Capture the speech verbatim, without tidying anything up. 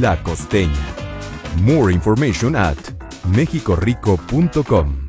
La Costeña. More information at Mexico Rico dot com.